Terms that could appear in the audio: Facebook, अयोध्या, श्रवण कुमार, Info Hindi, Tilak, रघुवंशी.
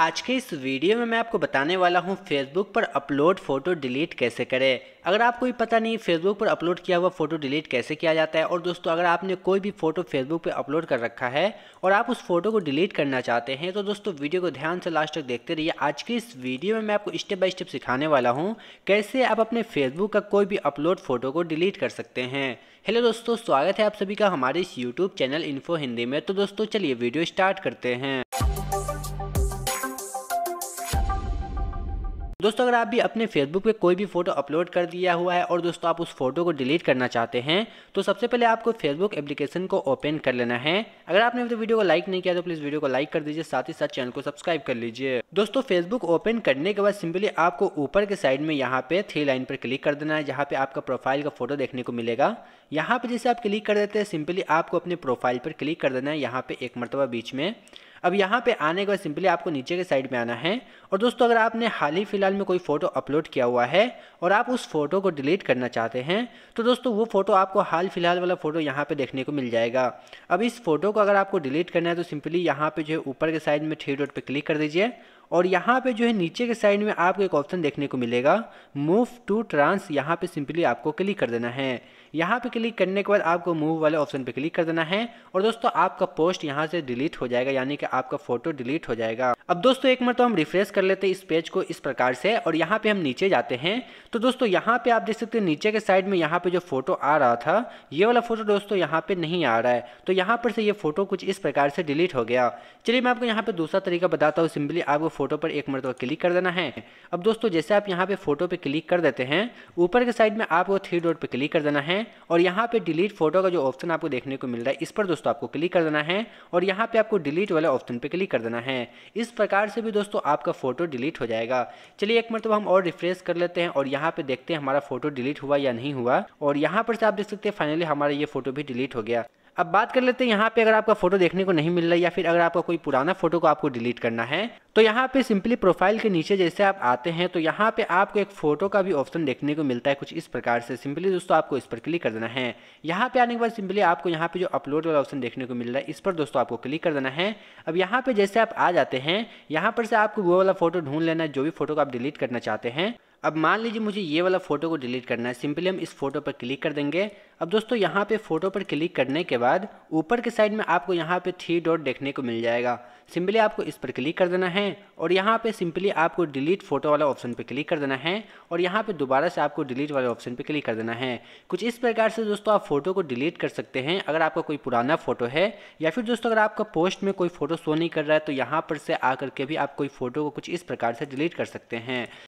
आज के इस वीडियो में मैं आपको बताने वाला हूं फेसबुक पर अपलोड फ़ोटो डिलीट कैसे करें। अगर आपको ही पता नहीं फेसबुक पर अपलोड किया हुआ फ़ोटो डिलीट कैसे किया जाता है, और दोस्तों अगर आपने कोई भी फ़ोटो फेसबुक पर अपलोड कर रखा है और आप उस फोटो को डिलीट करना चाहते हैं तो दोस्तों वीडियो को ध्यान से लास्ट तक देखते रहिए। आज के इस वीडियो में मैं आपको स्टेप बाय स्टेप सिखाने वाला हूँ कैसे आप अपने फेसबुक का कोई भी अपलोड फ़ोटो को डिलीट कर सकते हैं। हेलो दोस्तों, स्वागत है आप सभी का हमारे इस यूट्यूब चैनल इन्फो हिंदी में। तो दोस्तों चलिए वीडियो स्टार्ट करते हैं। दोस्तों अगर आप भी अपने फेसबुक पे कोई भी फ़ोटो अपलोड कर दिया हुआ है और दोस्तों आप उस फोटो को डिलीट करना चाहते हैं तो सबसे पहले आपको फेसबुक एप्लीकेशन को ओपन कर लेना है। अगर आपने तो वीडियो को लाइक नहीं किया तो प्लीज़ वीडियो को लाइक कर दीजिए, साथ ही साथ चैनल को सब्सक्राइब कर लीजिए। दोस्तों फेसबुक ओपन करने के बाद सिंपली आपको ऊपर के साइड में यहाँ पे 3 लाइन पर क्लिक कर देना है, जहाँ पे आपका प्रोफाइल का फोटो देखने को मिलेगा। यहाँ पर जैसे आप क्लिक कर देते हैं सिंपली आपको अपने प्रोफाइल पर क्लिक कर देना है, यहाँ पे एक मरतबा बीच में। अब यहाँ पे आने के बाद सिंपली आपको नीचे के साइड में आना है। और दोस्तों अगर आपने हाल ही फ़िलहाल में कोई फ़ोटो अपलोड किया हुआ है और आप उस फोटो को डिलीट करना चाहते हैं तो दोस्तों वो फ़ोटो आपको हाल फिलहाल वाला फ़ोटो यहाँ पे देखने को मिल जाएगा। अब इस फोटो को अगर आपको डिलीट करना है तो सिंपली यहाँ पे जो है ऊपर के साइड में 3 डॉट पर क्लिक कर दीजिए, और यहाँ पे जो है नीचे के साइड में आपको एक ऑप्शन देखने को मिलेगा मूव टू ट्रांस, यहाँ पे सिंपली आपको क्लिक कर देना है। यहाँ पे क्लिक करने के बाद आपको मूव वाले ऑप्शन पे क्लिक कर देना है और दोस्तों आपका पोस्ट यहाँ से डिलीट हो जाएगा, यानी कि आपका फोटो डिलीट हो जाएगा। अब दोस्तों एक मिनट तो हम रिफ्रेश कर लेते हैं इस पेज को इस प्रकार से, और यहाँ पे हम नीचे जाते हैं तो दोस्तों यहाँ पे आप देख सकते हैं नीचे के साइड में यहाँ पे जो फोटो आ रहा था ये वाला फोटो दोस्तों यहाँ पे नहीं आ रहा है, तो यहाँ पर से ये फोटो कुछ इस प्रकार से डिलीट हो गया। चलिए मैं आपको यहाँ पे दूसरा तरीका बताता हूँ। सिंपली आपको फोटो पर एक मरतबा क्लिक कर देना है। अब दोस्तों जैसे आप यहाँ पे फोटो पे क्लिक कर देते हैं ऊपर के साइड में आपको 3 डॉट पे क्लिक कर देना है, और यहाँ पे डिलीट फोटो का जो ऑप्शन आपको देखने को मिल रहा है इस पर दोस्तों आपको क्लिक कर देना है, और यहाँ पे आपको डिलीट वाले ऑप्शन पे क्लिक कर देना है। इस प्रकार से भी दोस्तों आपका फोटो डिलीट हो जाएगा। चलिए एक मरतबा हम और रिफ्रेश कर लेते हैं और यहाँ पे देखते हैं हमारा फोटो डिलीट हुआ या नहीं हुआ, और यहाँ पर से आप देख सकते हैं फाइनली हमारा ये फोटो भी डिलीट हो गया। अब बात कर लेते हैं यहाँ पे अगर आपका फोटो देखने को नहीं मिल रहा है या फिर अगर आपका कोई पुराना फोटो को आपको डिलीट करना है तो यहाँ पे सिंपली प्रोफाइल के नीचे जैसे आप आते हैं तो यहाँ पे आपको एक फोटो का भी ऑप्शन देखने को मिलता है कुछ इस प्रकार से। सिंपली दोस्तों आपको इस पर क्लिक कर देना है। यहाँ पे आने के बाद सिंपली आपको यहाँ पे जो अपलोड वाला ऑप्शन देखने को मिल रहा है इस पर दोस्तों आपको क्लिक कर देना है। अब यहाँ पे जैसे आप आ जाते हैं यहाँ पर से आपको वो वाला फोटो ढूंढ लेना है जो भी फोटो को आप डिलीट करना चाहते हैं। अब मान लीजिए मुझे ये वाला फोटो को डिलीट करना है, सिंपली हम इस फोटो पर क्लिक कर देंगे। अब दोस्तों यहाँ पे फोटो पर क्लिक करने के बाद ऊपर के साइड में आपको यहाँ पे 3 डॉट देखने को मिल जाएगा, सिंपली आपको इस पर क्लिक कर देना है, और यहाँ पे सिंपली आपको डिलीट फोटो वाला ऑप्शन पे क्लिक कर देना है, और यहाँ पे दोबारा से आपको डिलीट वाले ऑप्शन पे क्लिक कर देना है। कुछ इस प्रकार से दोस्तों आप फोटो को डिलीट कर सकते हैं अगर आपका कोई पुराना फोटो है, या फिर दोस्तों अगर आपका पोस्ट में कोई फोटो शो नहीं कर रहा है तो यहाँ पर से आ करके भी आप कोई फोटो को कुछ इस प्रकार से डिलीट कर सकते हैं।